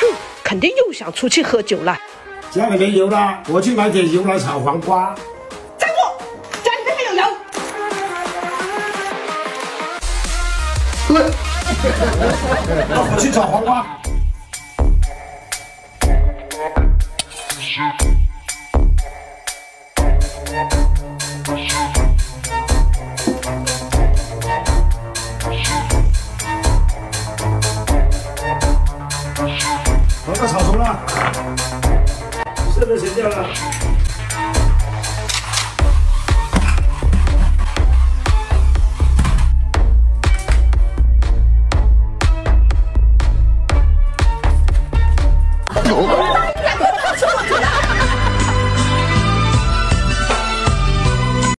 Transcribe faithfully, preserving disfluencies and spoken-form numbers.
哼，肯定又想出去喝酒了。家里没油了，我去买点油来炒黄瓜。站住！家里面没有油。对，那我去炒黄瓜。黄瓜炒熟了，是不是咸掉了？